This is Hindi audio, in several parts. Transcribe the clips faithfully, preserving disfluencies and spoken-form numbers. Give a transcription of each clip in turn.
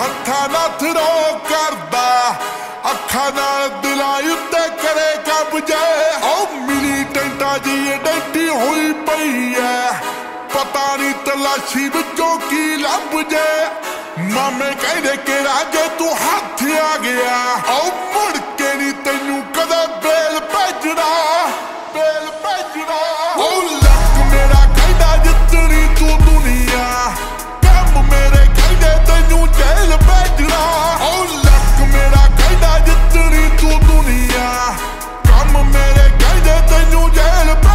हथा ना थ्रो करदा अखा ना दिलाई उत्ते करे कब्जे ओ मिली टेंटा जी डंटी हुई पई है पता नहीं तलाशी विचों की लभ जे मामे कहदे के राजे तू हाथ आ गया ओ मुड़ के नहीं तैनू कदे बेल भेजना बेल भेजना ओ लक मेरा कहदा जितनी तू दुनिया कम मेरे कहदे तैनू जेल भेजना ओ लक मेरा कहदा जितनी तू दुनिया कम मेरे कहदे तैनू जेल भेजना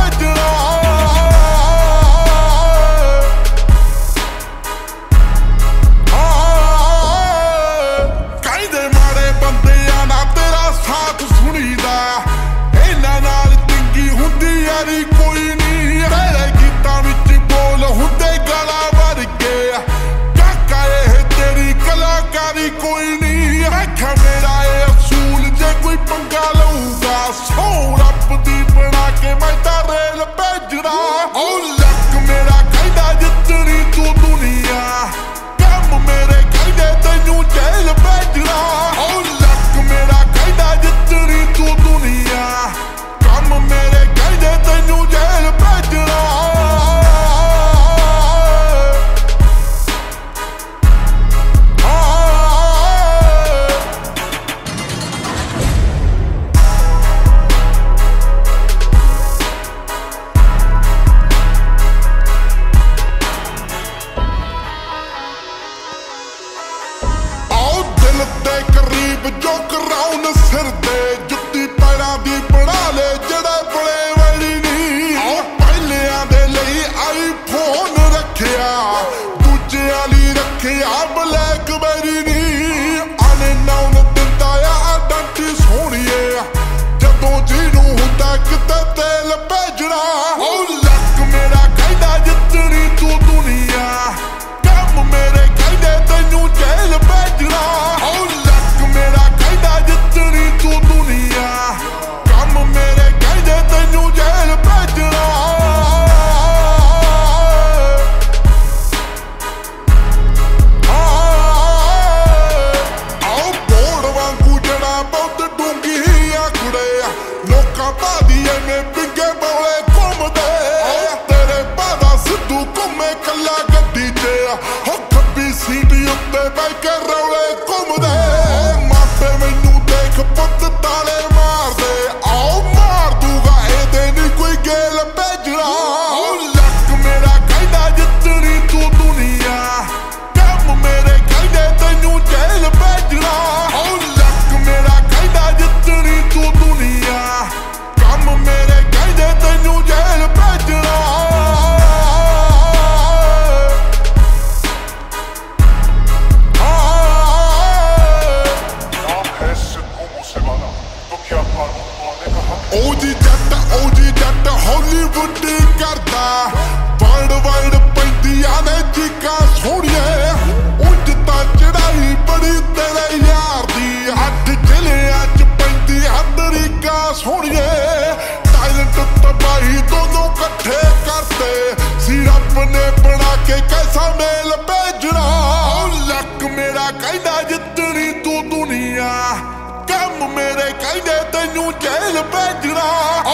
तेनू जेल भेजना।